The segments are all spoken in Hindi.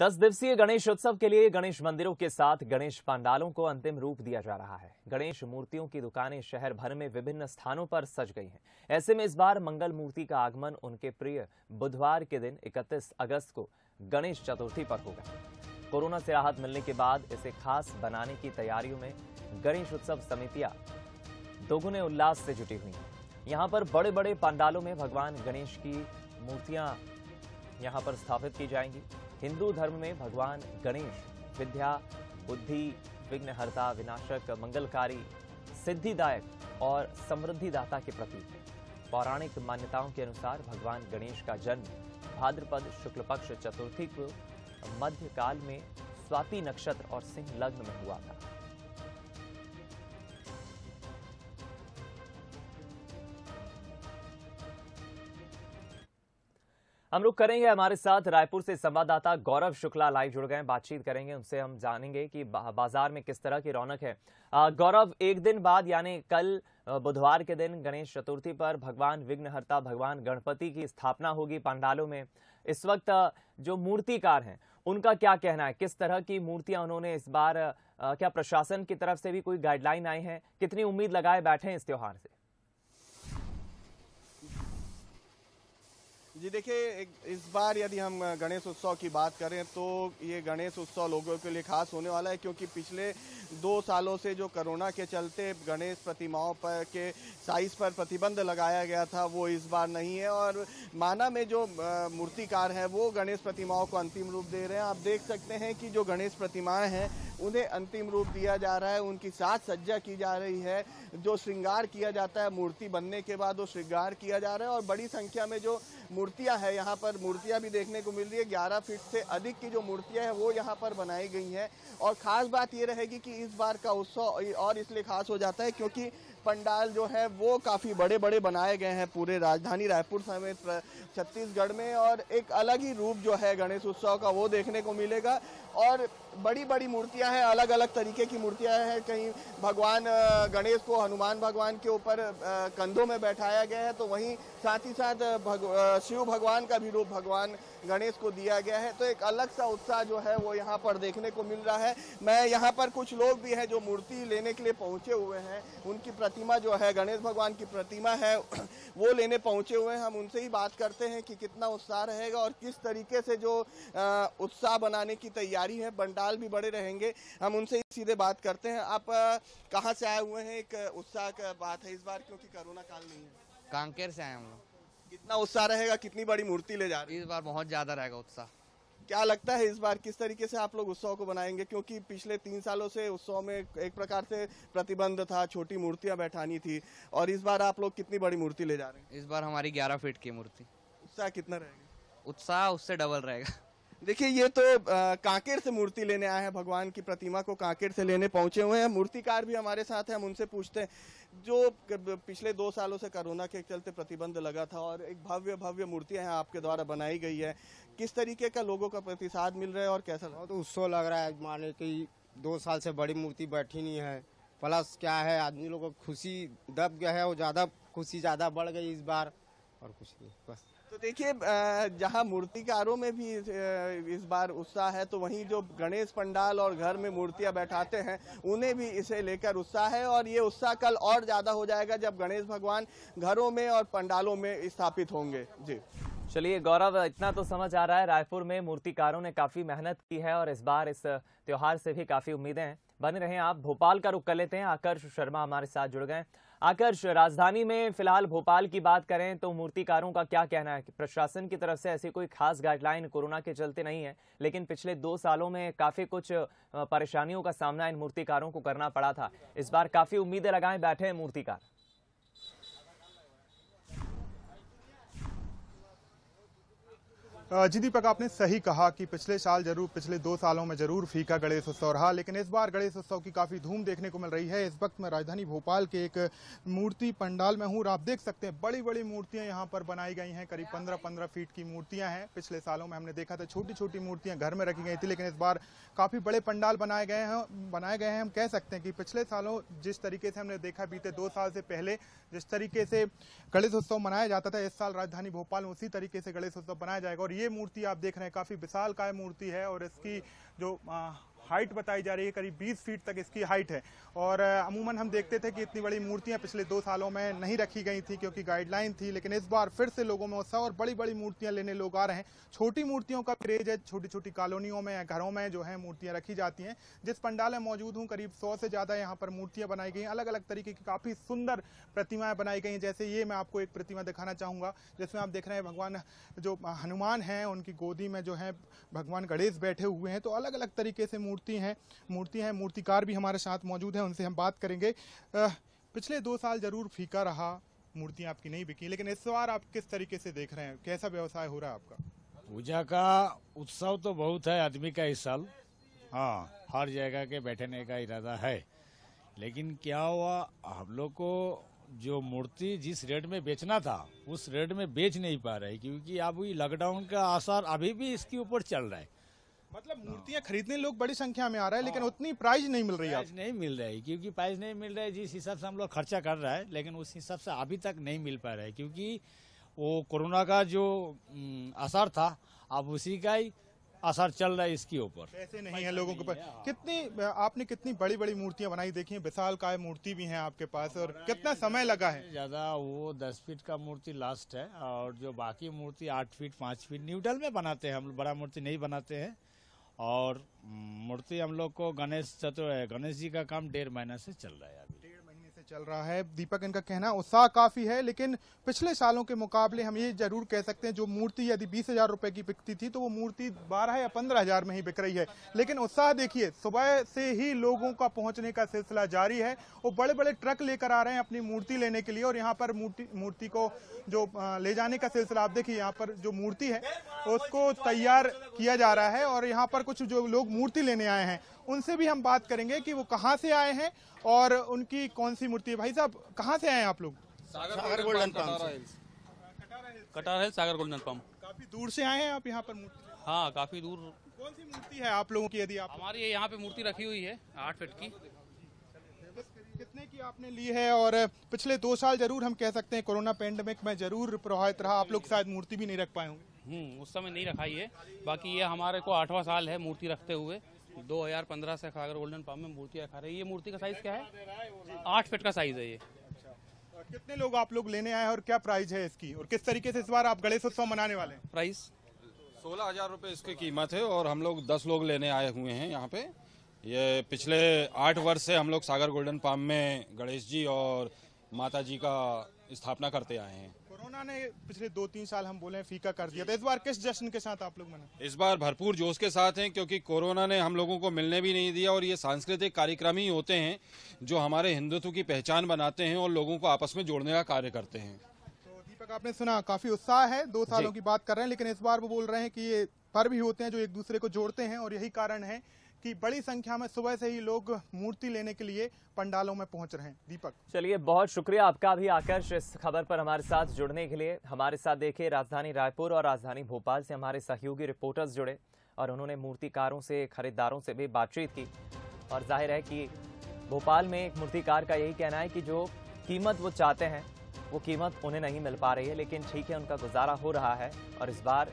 10 दिवसीय गणेश उत्सव के लिए गणेश मंदिरों के साथ गणेश पंडालों को अंतिम रूप दिया जा रहा है। गणेश मूर्तियों की दुकानें शहर भर में विभिन्न स्थानों पर सज गई हैं। ऐसे में इस बार मंगल मूर्ति का आगमन उनके प्रिय बुधवार के दिन 31 अगस्त को गणेश चतुर्थी पर होगा। कोरोना से राहत मिलने के बाद इसे खास बनाने की तैयारियों में गणेश उत्सव समितियां दोगुने उल्लास से जुटी हुई हैं। यहाँ पर बड़े बड़े पंडालों में भगवान गणेश की मूर्तियाँ यहाँ पर स्थापित की जाएंगी। हिंदू धर्म में भगवान गणेश विद्या, बुद्धि, विघ्नहर्ता, विनाशक, मंगलकारी, सिद्धिदायक और समृद्धिदाता के प्रतीक हैं। पौराणिक मान्यताओं के अनुसार भगवान गणेश का जन्म भाद्रपद शुक्ल पक्ष चतुर्थी को मध्यकाल में स्वाति नक्षत्र और सिंह लग्न में हुआ था। हम रुक करेंगे, हमारे साथ रायपुर से संवाददाता गौरव शुक्ला लाइव जुड़ गए, बातचीत करेंगे उनसे। हम जानेंगे कि बाजार में किस तरह की रौनक है। गौरव, एक दिन बाद यानी कल बुधवार के दिन गणेश चतुर्थी पर भगवान विघ्नहर्ता, भगवान गणपति की स्थापना होगी पंडालों में। इस वक्त जो मूर्तिकार हैं उनका क्या कहना है, किस तरह की मूर्तियां उन्होंने इस बार, क्या प्रशासन की तरफ से भी कोई गाइडलाइन आई है, कितनी उम्मीद लगाए बैठे हैं इस त्यौहार से? जी देखिए, इस बार यदि हम गणेश उत्सव की बात करें तो ये गणेश उत्सव लोगों के लिए खास होने वाला है, क्योंकि पिछले 2 सालों से जो कोरोना के चलते गणेश प्रतिमाओं पर के साइज पर प्रतिबंध लगाया गया था वो इस बार नहीं है। और माना में जो मूर्तिकार हैं वो गणेश प्रतिमाओं को अंतिम रूप दे रहे हैं। आप देख सकते हैं कि जो गणेश प्रतिमाएँ हैं उन्हें अंतिम रूप दिया जा रहा है, उनकी साज सज्जा की जा रही है, जो श्रृंगार किया जाता है मूर्ति बनने के बाद वो श्रृंगार किया जा रहा है। और बड़ी संख्या में जो मूर्तियां हैं यहाँ पर मूर्तियां भी देखने को मिल रही है। 11 फीट से अधिक की जो मूर्तियां हैं वो यहाँ पर बनाई गई हैं। और ख़ास बात ये रहेगी कि इस बार का उत्सव और इसलिए खास हो जाता है क्योंकि पंडाल जो है वो काफ़ी बड़े बड़े बनाए गए हैं पूरे राजधानी रायपुर समेत छत्तीसगढ़ में, और एक अलग ही रूप जो है गणेश उत्सव का वो देखने को मिलेगा। और बड़ी बड़ी मूर्तियां हैं, अलग अलग तरीके की मूर्तियां हैं। कहीं भगवान गणेश को हनुमान भगवान के ऊपर कंधों में बैठाया गया है, तो वहीं साथ ही साथ शिव भगवान का भी रूप भगवान गणेश को दिया गया है। तो एक अलग सा उत्साह जो है वो यहाँ पर देखने को मिल रहा है। मैं यहाँ पर कुछ लोग भी हैं जो मूर्ति लेने के लिए पहुँचे हुए हैं, उनकी प्रतिमा जो है गणेश भगवान की प्रतिमा है वो लेने पहुँचे हुए हैं। हम उनसे ही बात करते हैं कि कितना उत्साह रहेगा और किस तरीके से जो उत्साह बनाने की तैयारी है, पंडाल भी बड़े रहेंगे। हम उनसे सीधे बात करते हैं। आप कहाँ से आए हुए हैं? एक उत्साह का बात है इस बार क्योंकि कोरोना काल नहीं है। कांकेर से आए हम लोग। कितना उत्साह रहेगा, कितनी बड़ी मूर्ति ले जा रही है? इस बार बहुत ज्यादा रहेगा उत्साह। क्या लगता है इस बार किस तरीके से आप लोग उत्सव को बनाएंगे, क्योंकि पिछले 3 सालों से उत्सव में एक प्रकार से प्रतिबंध था, छोटी मूर्तियां बैठानी थी, और इस बार आप लोग कितनी बड़ी मूर्ति ले जा रहे हैं? इस बार हमारी 11 फीट की मूर्ति। उत्साह कितना रहेगा? उत्साह उससे डबल रहेगा। देखिए, ये तो कांकेर से मूर्ति लेने आए हैं, भगवान की प्रतिमा को कांकेर से लेने पहुंचे हुए हैं। मूर्तिकार भी हमारे साथ हैं, हम उनसे पूछते हैं। जो पिछले 2 सालों से कोरोना के चलते प्रतिबंध लगा था और एक भव्य भव्य मूर्तियां हैं आपके द्वारा बनाई गई है, किस तरीके का लोगों का प्रतिसाद मिल रहा है और कैसा लगा? तो उत्सव लग रहा है, माने कि 2 साल से बड़ी मूर्ति बैठी नहीं है। प्लस क्या है, आदमी लोगों को खुशी दब गया है और ज़्यादा खुशी ज़्यादा बढ़ गई इस बार, और कुछ नहीं बस। तो देखिए, जहां मूर्तिकारों में भी इस बार उत्साह है, तो वहीं जो गणेश पंडाल और घर में मूर्तियां बैठाते हैं उन्हें भी इसे लेकर उत्साह है। और ये उत्साह कल और ज़्यादा हो जाएगा जब गणेश भगवान घरों में और पंडालों में स्थापित होंगे। जी चलिए गौरव, इतना तो समझ आ रहा है रायपुर में मूर्तिकारों ने काफ़ी मेहनत की है और इस बार इस त्यौहार से भी काफ़ी उम्मीदें हैं। बने रहें आप। भोपाल का रुख कर लेते हैं, आकर्ष शर्मा हमारे साथ जुड़ गए। आकर्ष, राजधानी में फिलहाल भोपाल की बात करें तो मूर्तिकारों का क्या कहना है कि प्रशासन की तरफ से ऐसी कोई खास गाइडलाइन कोरोना के चलते नहीं है, लेकिन पिछले 2 सालों में काफ़ी कुछ परेशानियों का सामना इन मूर्तिकारों को करना पड़ा था। इस बार काफ़ी उम्मीदें लगाए बैठे हैं मूर्तिकार। जी दीपक, आपने सही कहा कि पिछले 2 सालों में जरूर फीका गणेश उत्सव रहा, लेकिन इस बार गणेश उत्सव की काफ़ी धूम देखने को मिल रही है। इस वक्त मैं राजधानी भोपाल के एक मूर्ति पंडाल में हूँ। आप देख सकते हैं बड़ी बड़ी मूर्तियाँ यहाँ पर बनाई गई हैं, करीब 15-15 फीट की मूर्तियाँ हैं। पिछले सालों में हमने देखा था छोटी छोटी मूर्तियाँ घर में रखी गई थी, लेकिन इस बार काफ़ी बड़े पंडाल बनाए गए हैं। हम कह सकते हैं कि पिछले सालों जिस तरीके से हमने देखा, बीते 2 साल से पहले जिस तरीके से गणेश उत्सव मनाया जाता था, इस साल राजधानी भोपाल में उसी तरीके से गणेश उत्सव मनाया जाएगा। और ये मूर्ति आप देख रहे हैं काफ़ी विशालकाय मूर्ति है और इसकी जो हाइट बताई जा रही है करीब 20 फीट तक इसकी हाइट है। और अमूमन हम देखते थे कि इतनी बड़ी मूर्तियां पिछले 2 सालों में नहीं रखी गई थी क्योंकि गाइडलाइन थी, लेकिन इस बार फिर से लोगों में उत्साह और बड़ी बड़ी मूर्तियां लेने लोग आ रहे हैं। छोटी मूर्तियों का क्रेज है, छोटी छोटी कॉलोनियों में, घरों में जो है मूर्तियाँ रखी जाती हैं। जिस पंडाल में मौजूद हूँ करीब 100 से ज़्यादा यहाँ पर मूर्तियाँ बनाई गई, अलग अलग तरीके की काफ़ी सुंदर प्रतिमाएँ बनाई गई। जैसे ये मैं आपको एक प्रतिमा दिखाना चाहूँगा जिसमें आप देख रहे हैं भगवान जो हनुमान हैं उनकी गोदी में जो है भगवान गणेश बैठे हुए हैं। तो अलग अलग तरीके से मूर्ति हैं। मूर्तिकार भी हमारे साथ मौजूद हैं, उनसे हम बात करेंगे। पिछले 2 साल जरूर फीका रहा, मूर्तियां आपकी नहीं बिकी, लेकिन इस बार आप किस तरीके से देख रहे हैं, कैसा व्यवसाय हो रहा है आपका? पूजा का उत्सव तो बहुत है आदमी का इस साल, हाँ, हर जगह के बैठने का इरादा है। लेकिन क्या हुआ, हम लोग को जो मूर्ति जिस रेट में बेचना था उस रेट में बेच नहीं पा रहे क्योंकि अब लॉकडाउन का असर अभी भी इसके ऊपर चल रहा है। मतलब मूर्तियां खरीदने लोग बड़ी संख्या में आ रहा है लेकिन उतनी प्राइस नहीं मिल रही है। क्योंकि प्राइस नहीं मिल रही है जिस हिसाब से हम लोग खर्चा कर रहा है, लेकिन उस हिसाब से अभी तक नहीं मिल पा रहा है क्योंकि वो कोरोना का जो असर था अब उसी का ही असर चल रहा है इसके ऊपर। पैसे नहीं है लोगों के पास। कितनी आपने कितनी बड़ी बड़ी मूर्तियां बनाई देखी है, विशालकाय मूर्ति भी है आपके पास, और कितना समय लगा है? ज्यादा वो 10 फीट का मूर्ति लास्ट है और जो बाकी मूर्ति 8 फीट 5 फीट न्यूडल में बनाते हैं, हम बड़ा मूर्ति नहीं बनाते हैं। और मूर्ति हम लोग को गणेश जी का काम 1.5 महीने से चल रहा है, अभी 1.5 महीने से चल रहा है। दीपक, इनका कहना उत्साह काफी है लेकिन पिछले सालों के मुकाबले हम ये जरूर कह सकते हैं जो मूर्ति यदि 20,000 रुपए की बिकती थी तो वो मूर्ति 12 या 15,000 में ही बिक रही है। लेकिन उत्साह देखिए, सुबह से ही लोगों का पहुंचने का सिलसिला जारी है। वो बड़े बड़े ट्रक लेकर आ रहे हैं अपनी मूर्ति लेने के लिए और यहाँ पर मूर्ति को जो ले जाने का सिलसिला, आप देखिए यहाँ पर जो मूर्ति है उसको तैयार किया जा रहा है। और यहाँ पर कुछ जो लोग मूर्ति लेने आए हैं उनसे भी हम बात करेंगे कि वो कहाँ से आए हैं और उनकी कौन सी मूर्ति है। भाई साहब, कहाँ से आए हैं आप लोग? सागर गोल्डन पंप, कटार हिल, सागर गोल्डन पंप। काफी दूर से आए हैं आप यहाँ पर मूर्ति? हाँ, काफी दूर। कौन सी मूर्ति है आप लोगों की? यदि आप हमारी यहाँ पे मूर्ति रखी हुई है 8 फीट की। कितने की आपने ली है? और पिछले 2 साल जरूर हम कह सकते हैं कोरोना पेंडेमिक में जरूर प्रभावित रहा, आप लोग शायद मूर्ति भी नहीं रख पाए होंगे। उस समय नहीं रखा ये। बाकी ये हमारे को 8वां साल है मूर्ति रखते हुए। 2015 से सागर गोल्डन पंप में मूर्ति रखा रही है। ये मूर्ति का साइज क्या है? 8 फीट का साइज है ये। अच्छा। कितने लोग आप लोग लेने आए हैं और क्या प्राइस है इसकी और किस तरीके से इस बार आप गणेश उत्सव मनाने वाले हैं? प्राइस 16,000 रुपये इसकी कीमत है और हम लोग 10 लोग लेने आए हुए हैं यहाँ पे। ये पिछले 8 वर्ष से हम लोग सागर गोल्डन पंप में गणेश जी और माता जी का स्थापना करते आए हैं। कोरोना ने पिछले 2-3 साल हम बोले फीका कर दिया था, इस बार किस जश्न के साथ आप लोग मनाए? इस बार भरपूर जोश के साथ हैं क्योंकि कोरोना ने हम लोगों को मिलने भी नहीं दिया और ये सांस्कृतिक कार्यक्रम ही होते हैं जो हमारे हिंदुत्व की पहचान बनाते हैं और लोगों को आपस में जोड़ने का कार्य करते हैं। तो दीपक, आपने सुना काफी उत्साह है, 2 सालों की बात कर रहे हैं लेकिन इस बार वो बोल रहे हैं कि ये पर्व ही होते हैं जो एक दूसरे को जोड़ते हैं और यही कारण है कि बड़ी संख्या में सुबह से ही लोग मूर्ति लेने के लिए पंडालों में पहुंच रहे हैं। दीपक, चलिए बहुत शुक्रिया आपका भी आकर्ष इस खबर पर हमारे साथ जुड़ने के लिए। हमारे साथ देखिए राजधानी रायपुर और राजधानी भोपाल से हमारे सहयोगी रिपोर्टर्स जुड़े और उन्होंने मूर्तिकारों से, खरीदारों से भी बातचीत की। और जाहिर है कि भोपाल में एक मूर्तिकार का यही कहना है कि जो कीमत वो चाहते हैं वो कीमत उन्हें नहीं मिल पा रही है, लेकिन ठीक है, उनका गुजारा हो रहा है। और इस बार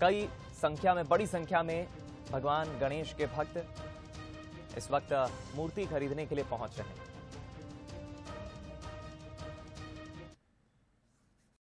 कई संख्या में, बड़ी संख्या में भगवान गणेश के भक्त इस वक्त मूर्ति खरीदने के लिए पहुंच रहे हैं।